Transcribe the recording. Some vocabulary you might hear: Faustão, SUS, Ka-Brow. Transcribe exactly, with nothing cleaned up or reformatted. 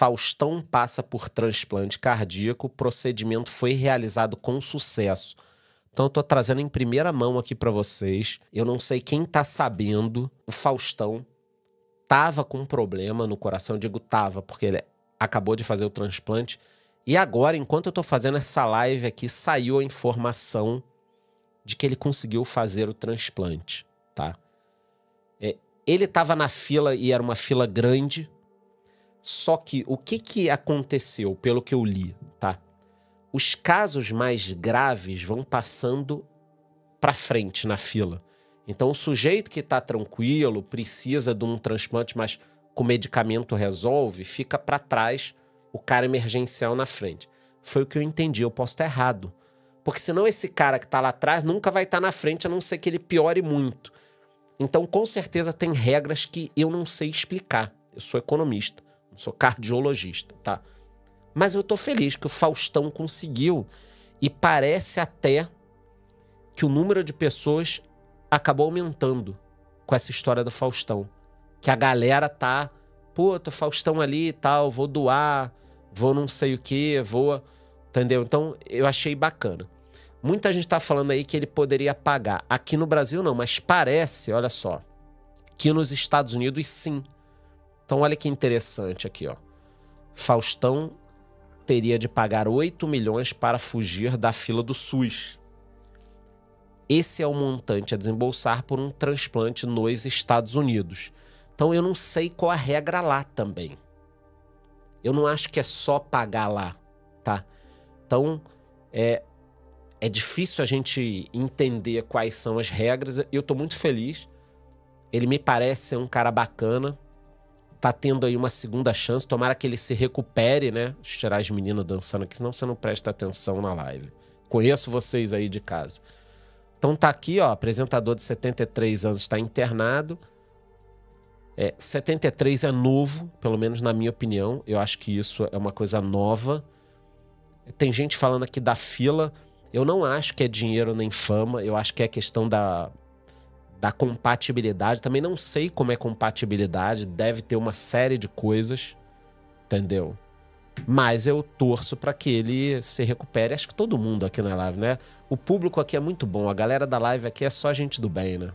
Faustão passa por transplante cardíaco, o procedimento foi realizado com sucesso. Então eu tô trazendo em primeira mão aqui para vocês. Eu não sei quem tá sabendo, o Faustão tava com um problema no coração, eu digo tava, porque ele acabou de fazer o transplante. E agora, enquanto eu tô fazendo essa live aqui, saiu a informação de que ele conseguiu fazer o transplante, tá? É, ele tava na fila e era uma fila grande, só que o que que aconteceu, pelo que eu li, tá? Os casos mais graves vão passando para frente na fila. Então, o sujeito que tá tranquilo, precisa de um transplante, mas com medicamento resolve, fica para trás, o cara emergencial na frente. Foi o que eu entendi, eu posso estar errado. Porque senão esse cara que tá lá atrás nunca vai estar na frente, a não ser que ele piore muito. Então, com certeza, tem regras que eu não sei explicar. Eu sou economista, não sou cardiologista, tá? Mas eu tô feliz que o Faustão conseguiu. E parece até que o número de pessoas acabou aumentando com essa história do Faustão. Que a galera tá... Pô, tô Faustão ali e tal, vou doar, vou não sei o que, vou... Entendeu? Então, eu achei bacana. Muita gente tá falando aí que ele poderia pagar. Aqui no Brasil não, mas parece, olha só, que nos Estados Unidos sim. Então, olha que interessante aqui, ó. Faustão teria de pagar oito milhões para fugir da fila do SUS. Esse é o montante a desembolsar por um transplante nos Estados Unidos. Então, eu não sei qual a regra lá também. Eu não acho que é só pagar lá, tá? Então, é, é difícil a gente entender quais são as regras. Eu tô muito feliz. Ele me parece ser um cara bacana. Tá tendo aí uma segunda chance. Tomara que ele se recupere, né? Deixa eu tirar as meninas dançando aqui, senão você não presta atenção na live. Conheço vocês aí de casa. Então tá aqui, ó, apresentador de setenta e três anos está internado. É, setenta e três é novo, pelo menos na minha opinião. Eu acho que isso é uma coisa nova. Tem gente falando aqui da fila. Eu não acho que é dinheiro nem fama. Eu acho que é questão da, da compatibilidade. Também não sei como é compatibilidade. Deve ter uma série de coisas, entendeu? Mas eu torço para que ele se recupere. Acho que todo mundo aqui na live, né? O público aqui é muito bom. A galera da live aqui é só gente do bem, né?